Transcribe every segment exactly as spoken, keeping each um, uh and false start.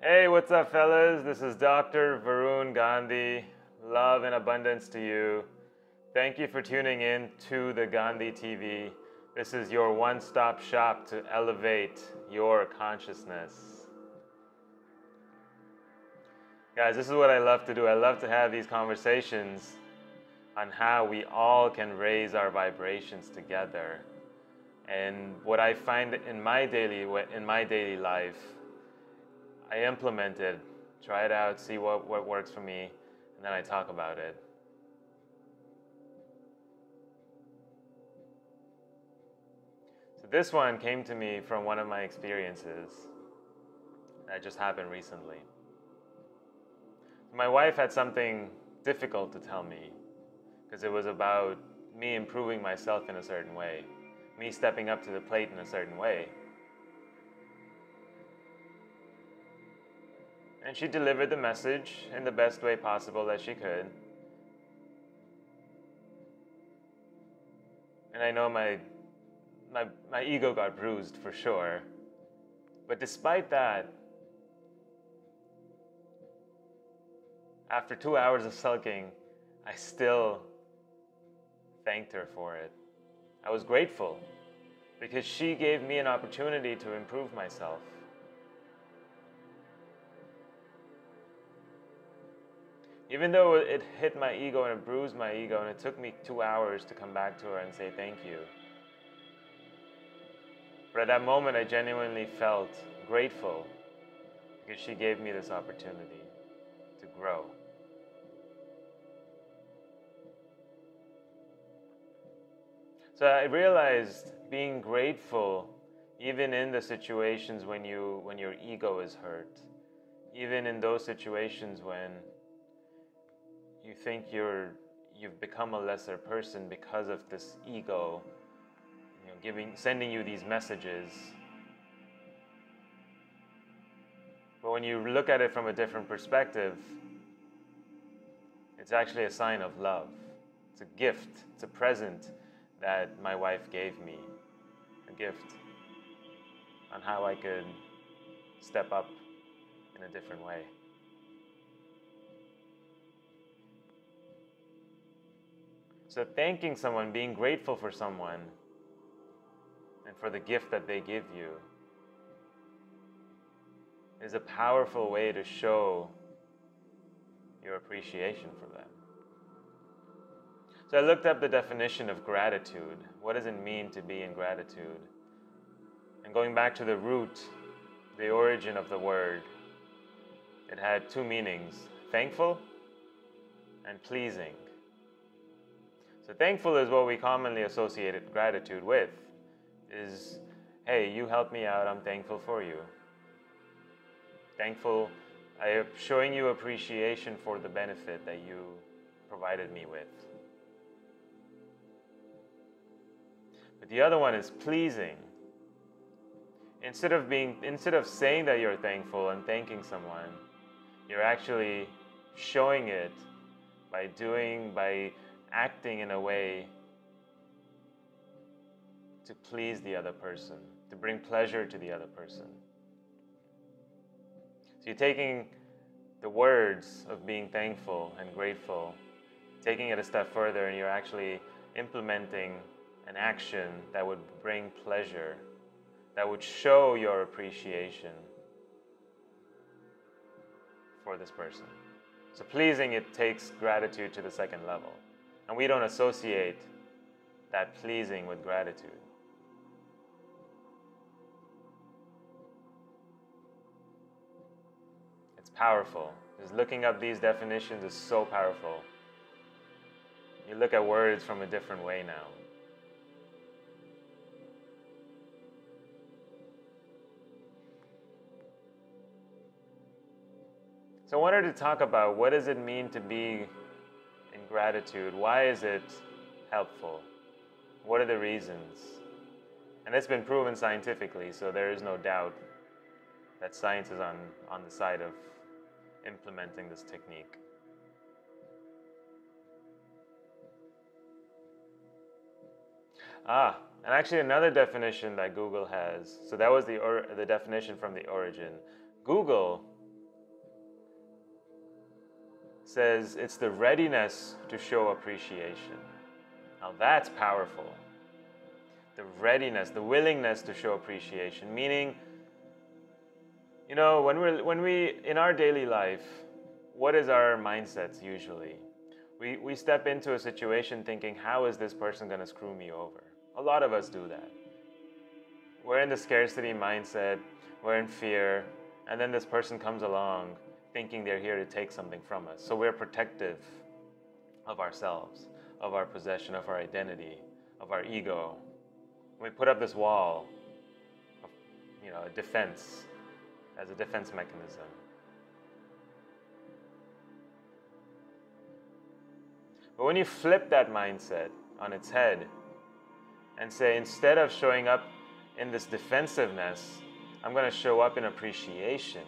Hey, what's up, fellas? This is Doctor Varun Gandhi. Love and abundance to you. Thank you for tuning in to The Gandhi T V. This is your one-stop shop to elevate your consciousness. Guys, this is what I love to do. I love to have these conversations on how we all can raise our vibrations together. And what I find in my daily, in my daily life, I implement it, try it out, see what, what works for me, and then I talk about it. So this one came to me from one of my experiences that just happened recently. My wife had something difficult to tell me because it was about me improving myself in a certain way, me stepping up to the plate in a certain way. And she delivered the message in the best way possible that she could. And I know my, my, my ego got bruised for sure. But despite that, after two hours of sulking, I still thanked her for it. I was grateful because she gave me an opportunity to improve myself. Even though it hit my ego and it bruised my ego and it took me two hours to come back to her and say thank you. But at that moment, I genuinely felt grateful because she gave me this opportunity to grow. So I realized being grateful, even in the situations when you, when your ego is hurt, even in those situations when you think you're, you've become a lesser person because of this ego, you know, giving, sending you these messages. But when you look at it from a different perspective, it's actually a sign of love. It's a gift. It's a present that my wife gave me. A gift on how I could step up in a different way. So thanking someone, being grateful for someone, and for the gift that they give you, is a powerful way to show your appreciation for them. So I looked up the definition of gratitude. What does it mean to be in gratitude? And going back to the root, the origin of the word, it had two meanings: thankful and pleasing. So thankful is what we commonly associate gratitude with, is, hey, you helped me out, I'm thankful for you. Thankful, I am showing you appreciation for the benefit that you provided me with. But the other one is pleasing. Instead of being, instead of saying that you're thankful and thanking someone, you're actually showing it by doing, by acting in a way to please the other person, to bring pleasure to the other person. So you're taking the words of being thankful and grateful, taking it a step further, and you're actually implementing an action that would bring pleasure, that would show your appreciation for this person. So pleasing, it takes gratitude to the second level. And we don't associate that pleasing with gratitude. It's powerful. Just looking up these definitions is so powerful. You look at words from a different way now. So I wanted to talk about, what does it mean to be gratitude? Why is it helpful? What are the reasons? And it's been proven scientifically, so there is no doubt that science is on, on the side of implementing this technique. Ah, and actually another definition that Google has, so that was the, or, the definition from the origin. Google says it's the readiness to show appreciation. Now that's powerful. The readiness, the willingness to show appreciation, meaning, you know, when we're, when we, in our daily life, what is our mindsets usually? We, we step into a situation thinking, how is this person going to screw me over? A lot of us do that. We're in the scarcity mindset, we're in fear, and then this person comes along thinking they're here to take something from us. So we're protective of ourselves, of our possession, of our identity, of our ego. We put up this wall of, you know, a defense, as a defense mechanism. But when you flip that mindset on its head and say, instead of showing up in this defensiveness, I'm going to show up in appreciation.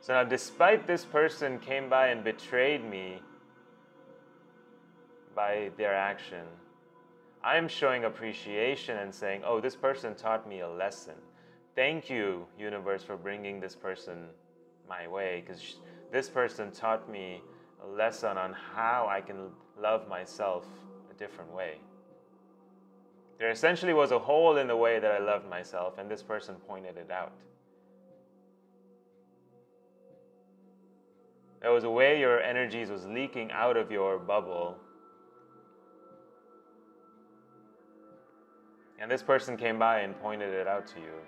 So now, despite this person came by and betrayed me by their action, I'm showing appreciation and saying, oh, this person taught me a lesson. Thank you, universe, for bringing this person my way, because this person taught me a lesson on how I can love myself a different way. There essentially was a hole in the way that I loved myself, and this person pointed it out. There was a way your energies was leaking out of your bubble, and this person came by and pointed it out to you.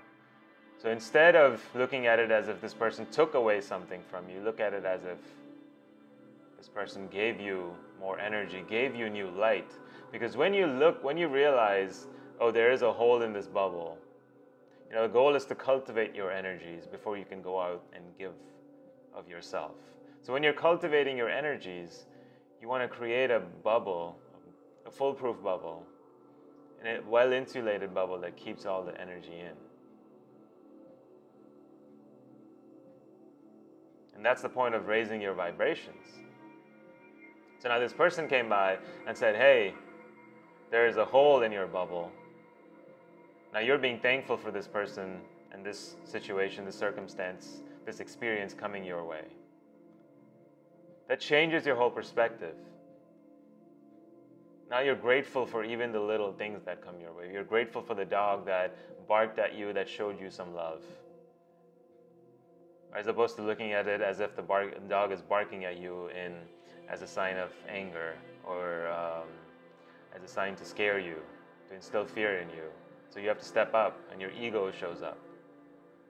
So instead of looking at it as if this person took away something from you, look at it as if this person gave you more energy, gave you new light. Because when you look, when you realize, oh, there is a hole in this bubble, you know, the goal is to cultivate your energies before you can go out and give of yourself. So when you're cultivating your energies, you want to create a bubble, a foolproof bubble, and a well-insulated bubble that keeps all the energy in. And that's the point of raising your vibrations. So now this person came by and said, hey, there is a hole in your bubble. Now you're being thankful for this person and this situation, this circumstance, this experience coming your way. That changes your whole perspective. Now you're grateful for even the little things that come your way. You're grateful for the dog that barked at you, that showed you some love, as opposed to looking at it as if the bark, dog is barking at you in, as a sign of anger, or um, as a sign to scare you, to instill fear in you. So you have to step up, and your ego shows up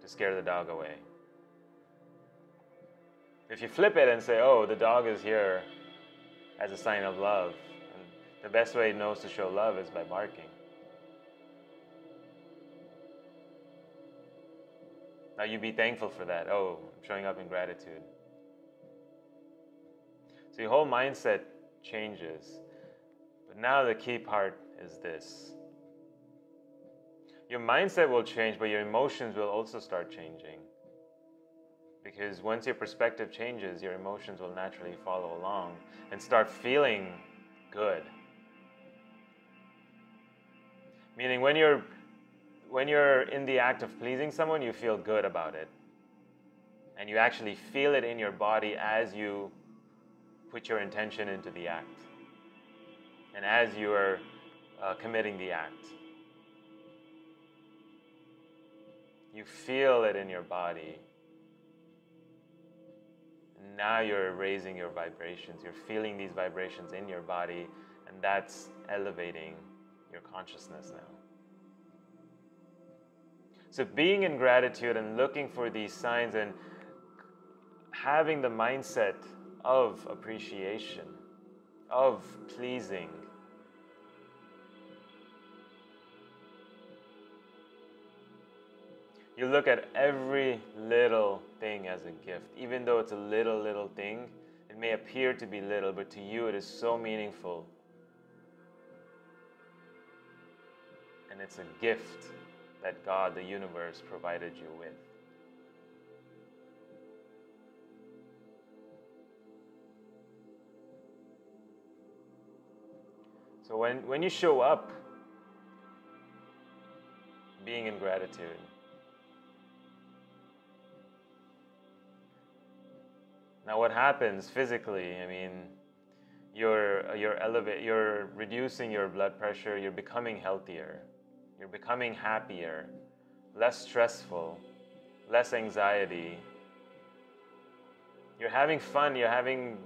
to scare the dog away. If you flip it and say, oh, the dog is here as a sign of love, and the best way it knows to show love is by barking. Now you be thankful for that. Oh, I'm showing up in gratitude. So your whole mindset changes. But now the key part is this. Your mindset will change, but your emotions will also start changing. Because once your perspective changes, your emotions will naturally follow along and start feeling good. Meaning when you're When you're in the act of pleasing someone, you feel good about it. And you actually feel it in your body as you put your intention into the act. And as you are uh, committing the act. You feel it in your body. Now you're raising your vibrations. You're feeling these vibrations in your body. And that's elevating your consciousness now. So being in gratitude and looking for these signs and having the mindset of appreciation, of pleasing, you look at every little thing as a gift. Even though it's a little, little thing, it may appear to be little, but to you it is so meaningful. And it's a gift that God, the universe, provided you with. So when, when you show up being in gratitude, Now what happens physically, I mean, you're, you're, elevate, you're reducing your blood pressure, you're becoming healthier, you're becoming happier, less stressful, less anxiety. You're having fun, you're having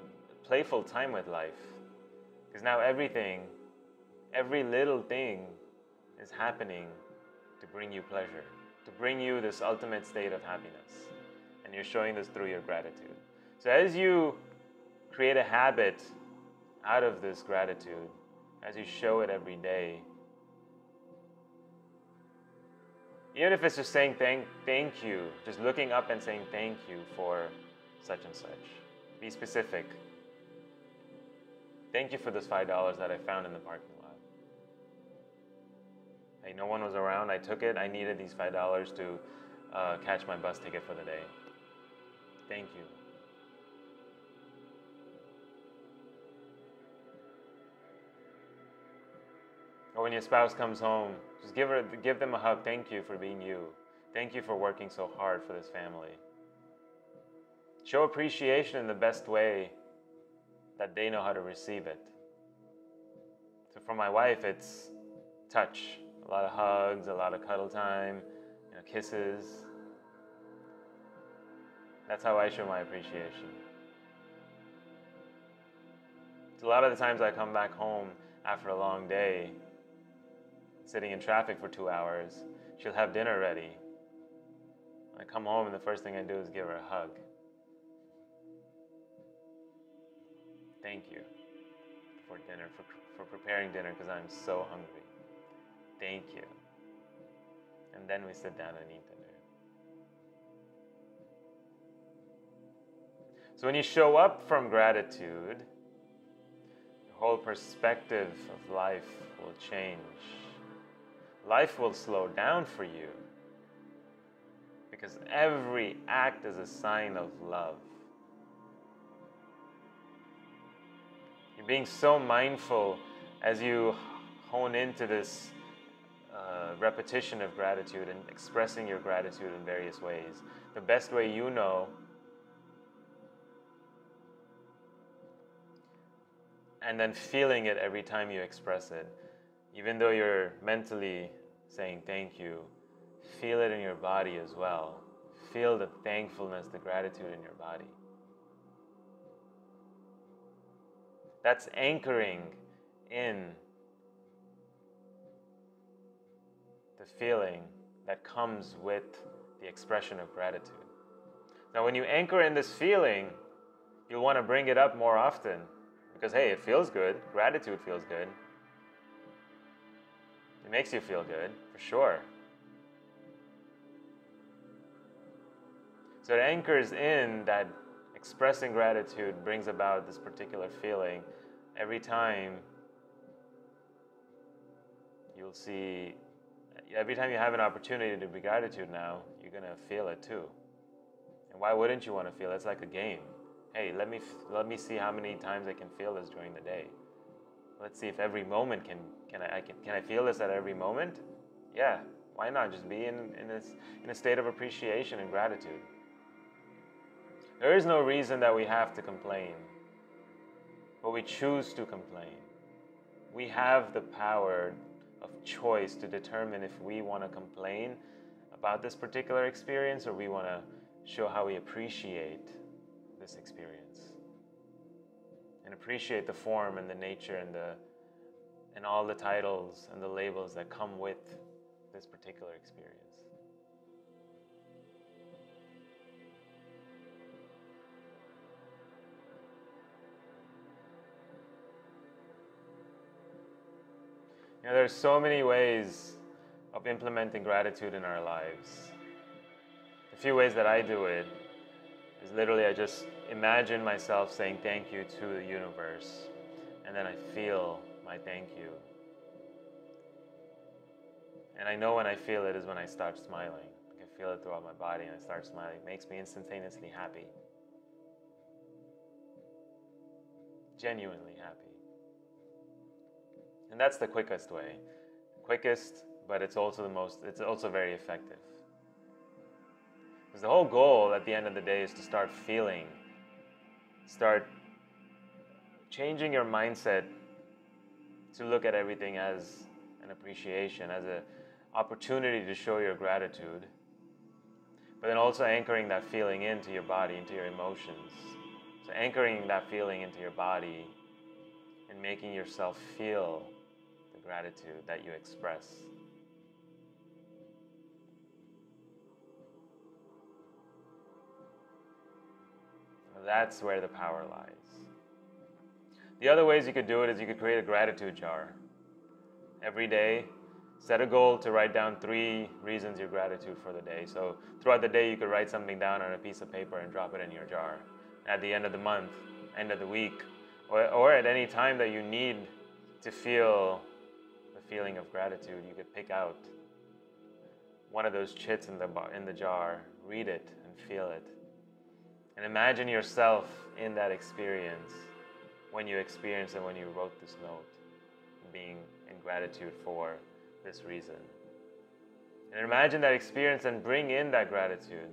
playful time with life. Because now everything, every little thing is happening to bring you pleasure, to bring you this ultimate state of happiness. And you're showing this through your gratitude. So as you create a habit out of this gratitude, as you show it every day, even if it's just saying thank, thank you, just looking up and saying thank you for such and such. Be specific. Thank you for this five dollars that I found in the parking lot. Hey, no one was around, I took it. I needed these five dollars to uh, catch my bus ticket for the day. Thank you. Or when your spouse comes home, just give her, give them a hug. Thank you for being you. Thank you for working so hard for this family. Show appreciation in the best way that they know how to receive it. So for my wife, it's touch. A lot of hugs, a lot of cuddle time, you know, kisses. That's how I show my appreciation. So a lot of the times I come back home after a long day, sitting in traffic for two hours, she'll have dinner ready. I come home and the first thing I do is give her a hug. Thank you for dinner, for, for preparing dinner because I'm so hungry. Thank you. And then we sit down and eat dinner. So when you show up from gratitude, your whole perspective of life will change. Life will slow down for you because every act is a sign of love. You're being so mindful as you hone into this uh, repetition of gratitude and expressing your gratitude in various ways. The best way you know, and then feeling it every time you express it. Even though you're mentally saying thank you, feel it in your body as well. Feel the thankfulness, the gratitude in your body. That's anchoring in the feeling that comes with the expression of gratitude. Now, when you anchor in this feeling, you'll want to bring it up more often because, hey, it feels good. Gratitude feels good. It makes you feel good, for sure. So it anchors in that expressing gratitude brings about this particular feeling. Every time you'll see, every time you have an opportunity to be gratitude now, you're going to feel it too. And why wouldn't you want to feel it? It's like a game. Hey, let me, let me see how many times I can feel this during the day. Let's see if every moment can, can I, I can, can I feel this at every moment? Yeah, why not? Just be in, in, this, in a state of appreciation and gratitude. There is no reason that we have to complain, but we choose to complain. We have the power of choice to determine if we want to complain about this particular experience or we want to show how we appreciate this experience. And appreciate the form and the nature and the and all the titles and the labels that come with this particular experience. You know, there's so many ways of implementing gratitude in our lives. A few ways that I do it is literally I just imagine myself saying thank you to the universe, and then I feel my thank you. And I know when I feel it is when I start smiling. I can feel it throughout my body and I start smiling. It makes me instantaneously happy. Genuinely happy. And that's the quickest way. Quickest, but it's also the most, it's also very effective. Because the whole goal at the end of the day is to start feeling start changing your mindset to look at everything as an appreciation, as an opportunity to show your gratitude, but then also anchoring that feeling into your body, into your emotions. So anchoring that feeling into your body and making yourself feel the gratitude that you express. That's where the power lies. The other ways you could do it is you could create a gratitude jar. Every day, set a goal to write down three reasons you're gratitude for the day. So throughout the day, you could write something down on a piece of paper and drop it in your jar. At the end of the month, end of the week, or, or at any time that you need to feel the feeling of gratitude, you could pick out one of those chits in the, in the jar, read it and feel it. And imagine yourself in that experience, when you experienced it, when you wrote this note, being in gratitude for this reason. And imagine that experience and bring in that gratitude.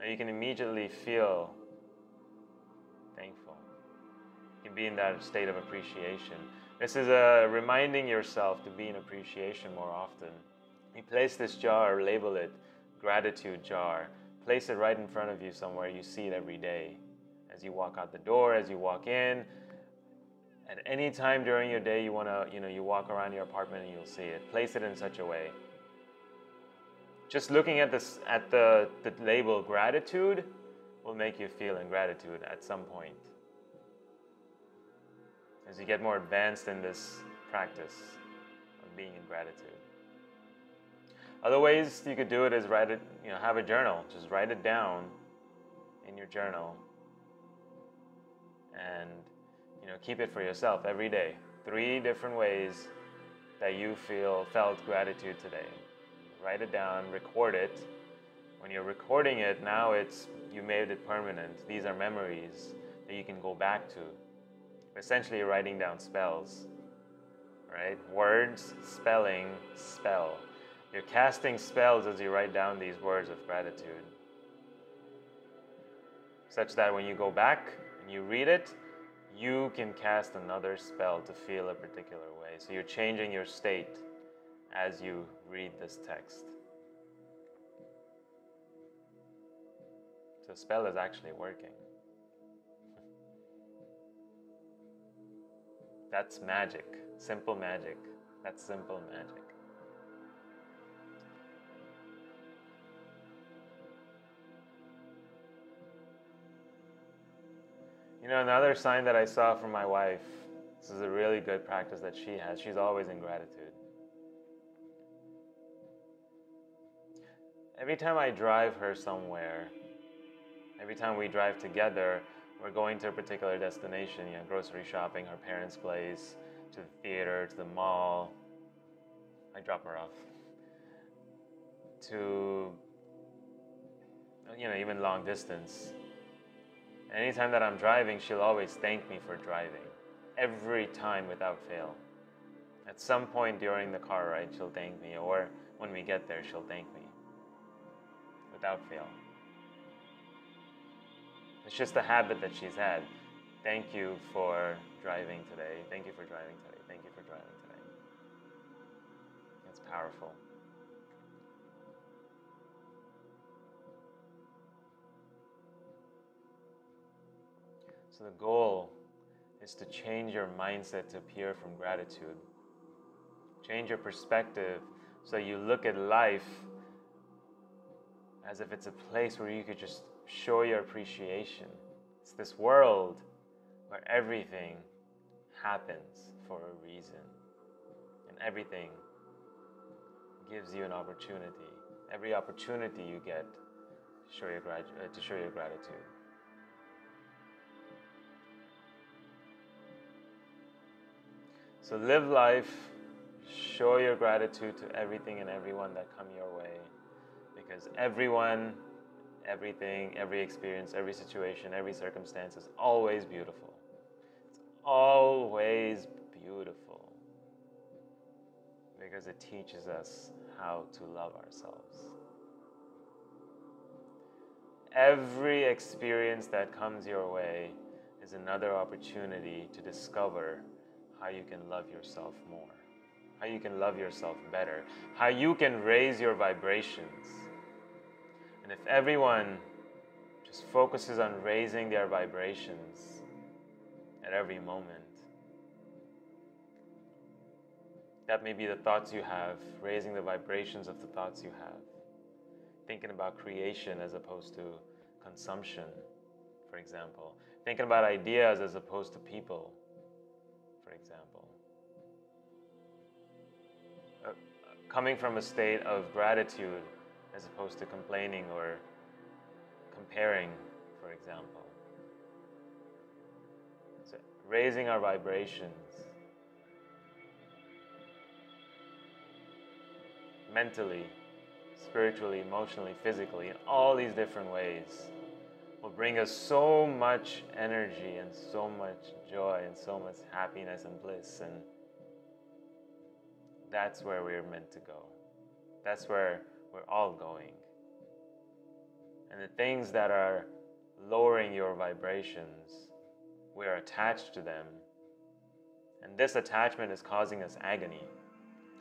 Now you can immediately feel thankful. You can be in that state of appreciation. This is a reminding yourself to be in appreciation more often. You place this jar, label it, gratitude jar. Place it right in front of you somewhere. You see it every day. As you walk out the door, as you walk in, at any time during your day you want to, you know, you walk around your apartment and you'll see it. Place it in such a way. Just looking at, this, at the, the label gratitude will make you feel in gratitude at some point. As you get more advanced in this practice of being in gratitude. Other ways you could do it is write it, you know, have a journal. Just write it down in your journal and, you know, keep it for yourself every day. Three different ways that you feel felt gratitude today. Write it down, record it. When you're recording it, now it's, you made it permanent. These are memories that you can go back to. Essentially, you're writing down spells, right? Words, spelling, spell. You're casting spells as you write down these words of gratitude, such that when you go back and you read it, you can cast another spell to feel a particular way. So you're changing your state as you read this text. So spell is actually working. That's magic, simple magic. That's simple magic. You know, another sign that I saw from my wife, this is a really good practice that she has, she's always in gratitude. Every time I drive her somewhere, every time we drive together, we're going to a particular destination, you know, grocery shopping, her parents' place, to the theater, to the mall. I drop her off. To, you know, even long distance. Anytime that I'm driving, she'll always thank me for driving. Every time without fail. At some point during the car ride, she'll thank me, or when we get there, she'll thank me. Without fail. It's just a habit that she's had. Thank you for driving today. Thank you for driving today. Thank you for driving today. It's powerful. So the goal is to change your mindset to appear from gratitude. Change your perspective so you look at life as if it's a place where you could just show your appreciation. It's this world where everything happens for a reason. And everything gives you an opportunity. Every opportunity you get to show your, uh, to show your gratitude. So live life, show your gratitude to everything and everyone that come your way, because everyone, everything, every experience, every situation, every circumstance is always beautiful. It's always beautiful because it teaches us how to love ourselves. Every experience that comes your way is another opportunity to discover how you can love yourself more, how you can love yourself better, how you can raise your vibrations. And if everyone just focuses on raising their vibrations at every moment, that may be the thoughts you have, raising the vibrations of the thoughts you have, thinking about creation as opposed to consumption, for example, thinking about ideas as opposed to people, for example. Uh, coming from a state of gratitude as opposed to complaining or comparing, for example. So raising our vibrations mentally, spiritually, emotionally, physically, in all these different ways will bring us so much energy and so much joy and so much happiness and bliss, and that's where we're meant to go. That's where we're all going. And the things that are lowering your vibrations, we are attached to them, and this attachment is causing us agony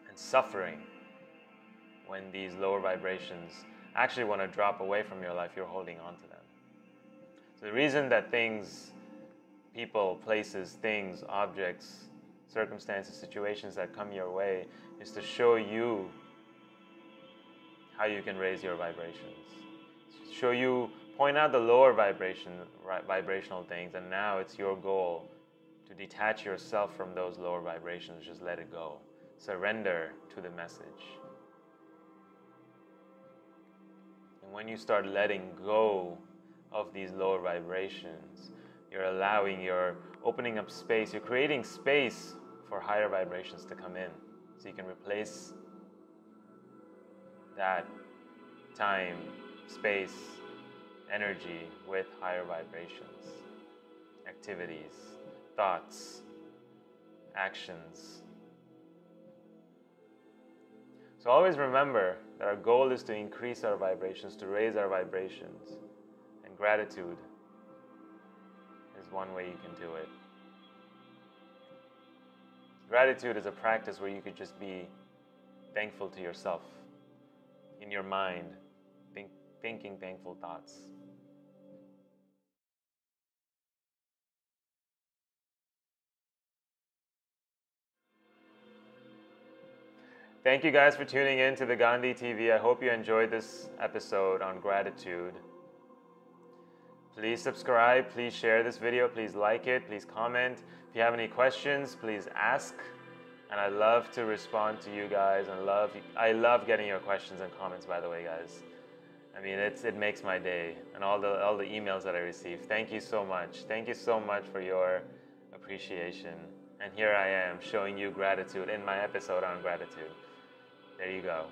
and suffering when these lower vibrations actually want to drop away from your life. You're holding on to them. So the reason that things, people, places, things, objects, circumstances, situations that come your way is to show you how you can raise your vibrations. Show you, point out the lower vibration, vibrational things, and now it's your goal to detach yourself from those lower vibrations. Just let it go. Surrender to the message. And when you start letting go of these lower vibrations, you're allowing, you're opening up space, you're creating space for higher vibrations to come in. So you can replace that time, space, energy with higher vibrations, activities, thoughts, actions. So always remember that our goal is to increase our vibrations, to raise our vibrations, and gratitude is one way you can do it. Gratitude is a practice where you could just be thankful to yourself, in your mind, think, thinking thankful thoughts. Thank you guys for tuning in to The Gandhi T V. I hope you enjoyed this episode on gratitude. Please subscribe, please share this video, please like it, please comment. If you have any questions, please ask. And I love to respond to you guys, and love, I love getting your questions and comments, by the way, guys. I mean, it's, it makes my day, and all the, all the emails that I receive. Thank you so much. Thank you so much for your appreciation. And here I am showing you gratitude in my episode on gratitude. There you go.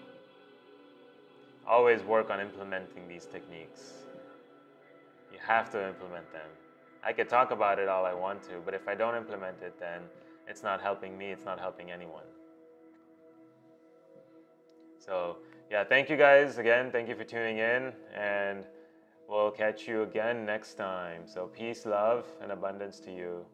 Always work on implementing these techniques. You have to implement them. I could talk about it all I want to, but if I don't implement it, then it's not helping me, it's not helping anyone. So, yeah, thank you guys again. Thank you for tuning in, and we'll catch you again next time. So, peace, love, and abundance to you.